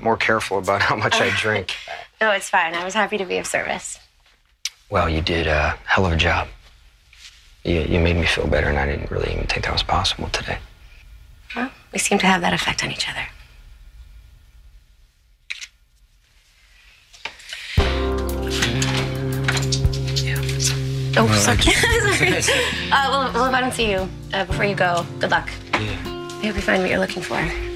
more careful about how much I drink. No, it's fine. I was happy to be of service. Well, you did a hell of a job. You made me feel better, and I didn't really even think that was possible today. Well, we seem to have that effect on each other. Oh, sorry. Well, if I don't see you before you go, good luck. Yeah. I hope you find what you're looking for.